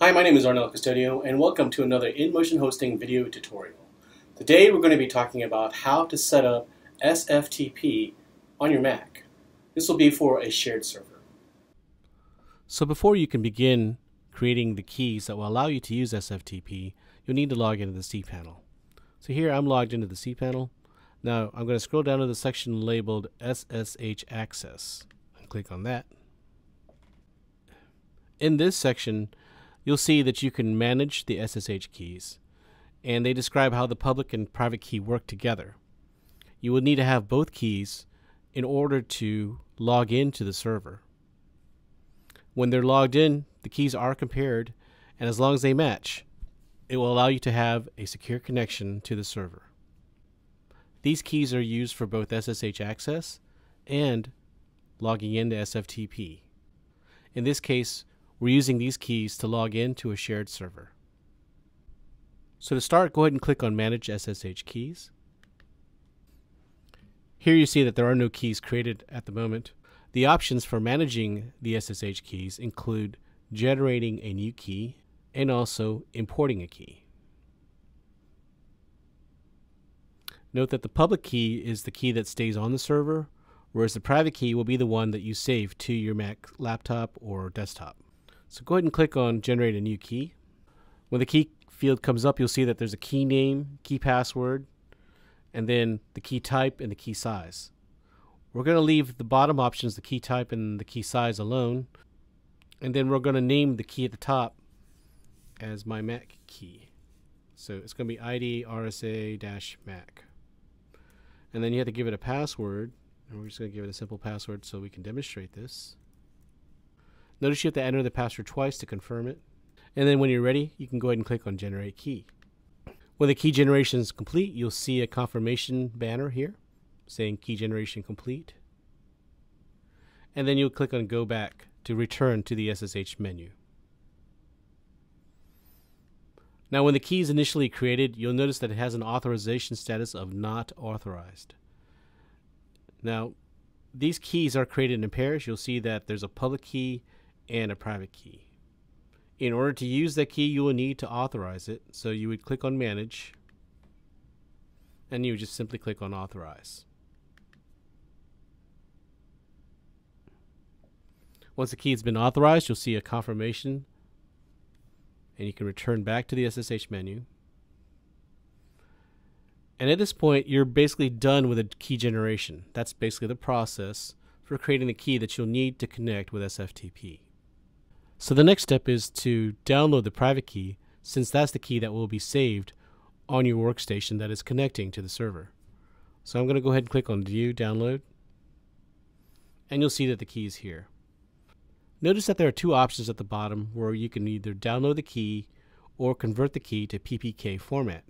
Hi, my name is Arnel Custodio, and welcome to another InMotion Hosting video tutorial. Today we're going to be talking about how to set up SFTP on your Mac. This will be for a shared server. So before you can begin creating the keys that will allow you to use SFTP, you'll need to log into the cPanel. So here I'm logged into the cPanel. Now I'm going to scroll down to the section labeled SSH access and click on that. In this section, you'll see that you can manage the SSH keys, and they describe how the public and private key work together. You will need to have both keys in order to log into the server. When they're logged in, the keys are compared, and as long as they match, it will allow you to have a secure connection to the server. These keys are used for both SSH access and logging into SFTP. In this case, we're using these keys to log in to a shared server. So to start, go ahead and click on Manage SSH Keys. Here you see that there are no keys created at the moment. The options for managing the SSH keys include generating a new key and also importing a key. Note that the public key is the key that stays on the server, whereas the private key will be the one that you save to your Mac laptop or desktop. So go ahead and click on Generate a New Key. When the key field comes up, you'll see that there's a key name, key password, and then the key type and the key size. We're going to leave the bottom options, the key type and the key size, alone, and then we're going to name the key at the top as my Mac key. So it's going to be ID RSA-Mac. And then you have to give it a password, and we're just going to give it a simple password so we can demonstrate this. Notice you have to enter the password twice to confirm it. And then when you're ready, you can go ahead and click on Generate Key. When the key generation is complete, you'll see a confirmation banner here saying Key Generation Complete. And then you'll click on Go Back to return to the SSH menu. Now when the key is initially created, you'll notice that it has an authorization status of Not Authorized. Now these keys are created in pairs. You'll see that there's a public key and a private key. In order to use that key, you will need to authorize it, so you would click on Manage, and you would just simply click on Authorize. Once the key has been authorized, you'll see a confirmation, and you can return back to the SSH menu. And at this point, you're basically done with a key generation. That's basically the process for creating the key that you'll need to connect with SFTP. So the next step is to download the private key, since that's the key that will be saved on your workstation that is connecting to the server. So I'm going to go ahead and click on View Download, and you'll see that the key is here. Notice that there are two options at the bottom where you can either download the key or convert the key to PPK format.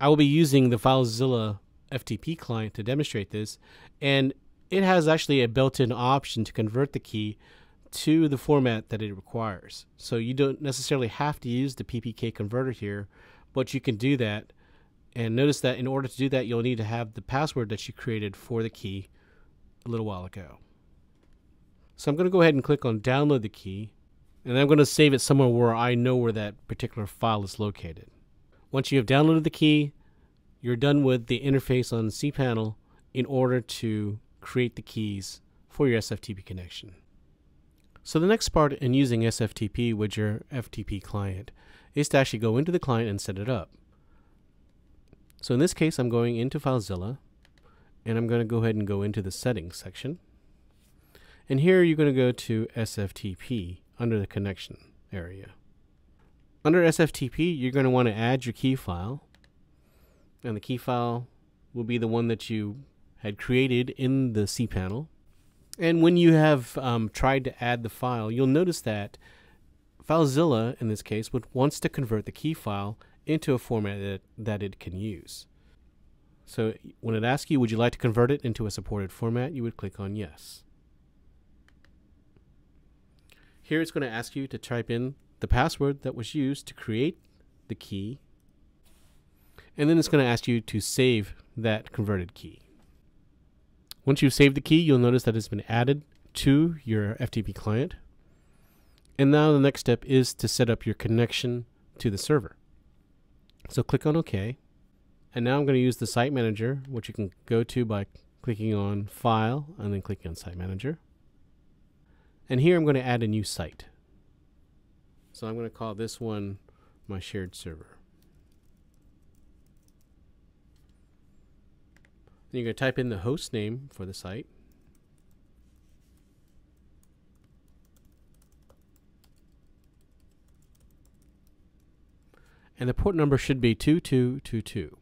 I will be using the FileZilla FTP client to demonstrate this, and it has actually a built-in option to convert the key to the format that it requires. So you don't necessarily have to use the PPK converter here, but you can do that. And notice that in order to do that, you'll need to have the password that you created for the key a little while ago. So I'm going to go ahead and click on Download the Key, and I'm going to save it somewhere where I know where that particular file is located. Once you have downloaded the key, you're done with the interface on cPanel in order to create the keys for your SFTP connection. So the next part in using SFTP with your FTP client is to actually go into the client and set it up. So in this case, I'm going into FileZilla, and I'm going to go ahead and go into the settings section. And here you're going to go to SFTP under the connection area. Under SFTP, you're going to want to add your key file, and the key file will be the one that you had created in the cPanel. And when you have tried to add the file, you'll notice that FileZilla, in this case, wants to convert the key file into a format that it can use. So when it asks you, would you like to convert it into a supported format, you would click on Yes. Here it's going to ask you to type in the password that was used to create the key, and then it's going to ask you to save that converted key. Once you've saved the key, you'll notice that it's been added to your FTP client. And now the next step is to set up your connection to the server. So click on OK. And now I'm going to use the Site Manager, which you can go to by clicking on File and then clicking on Site Manager. And here I'm going to add a new site. So I'm going to call this one my shared server. And you're going to type in the host name for the site. And the port number should be 2222.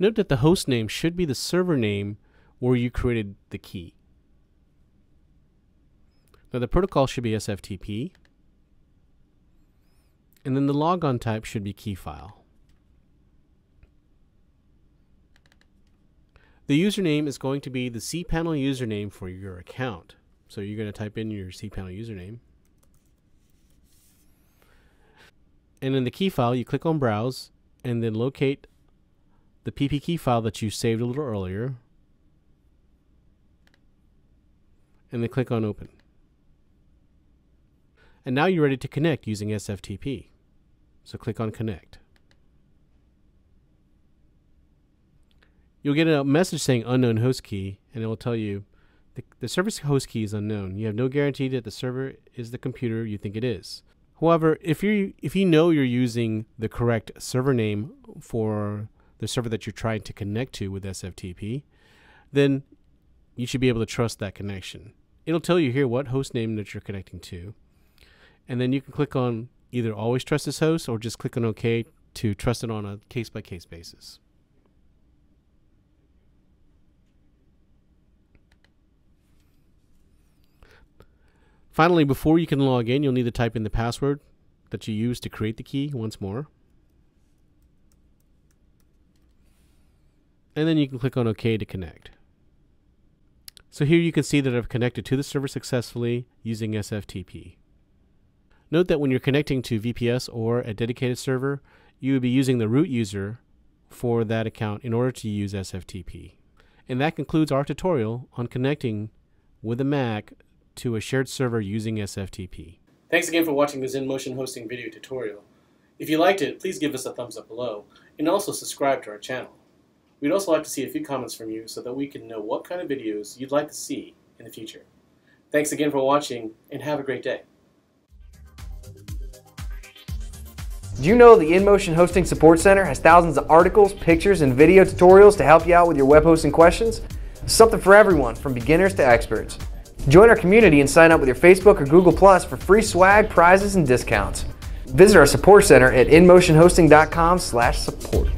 Note that the host name should be the server name where you created the key. Now the protocol should be SFTP. And then the logon type should be key file. The username is going to be the cPanel username for your account. So you're going to type in your cPanel username. And in the key file, you click on Browse and then locate the PPK file that you saved a little earlier. And then click on Open. And now you're ready to connect using SFTP. So click on Connect. You'll get a message saying unknown host key, and it will tell you the service host key is unknown. You have no guarantee that the server is the computer you think it is. However, if you know you're using the correct server name for the server that you're trying to connect to with SFTP, then you should be able to trust that connection. It'll tell you here what host name that you're connecting to. And then you can click on either always trust this host or just click on OK to trust it on a case-by-case basis. Finally, before you can log in, you'll need to type in the password that you used to create the key once more. And then you can click on OK to connect. So here you can see that I've connected to the server successfully using SFTP. Note that when you're connecting to VPS or a dedicated server, you would be using the root user for that account in order to use SFTP. And that concludes our tutorial on connecting with a Mac to a shared server using SFTP. Thanks again for watching this InMotion Hosting video tutorial. If you liked it, please give us a thumbs up below and also subscribe to our channel. We'd also like to see a few comments from you so that we can know what kind of videos you'd like to see in the future. Thanks again for watching and have a great day. Do you know the InMotion Hosting Support Center has thousands of articles, pictures, and video tutorials to help you out with your web hosting questions? Something for everyone, from beginners to experts. Join our community and sign up with your Facebook or Google Plus for free swag, prizes, and discounts. Visit our support center at inmotionhosting.com/support.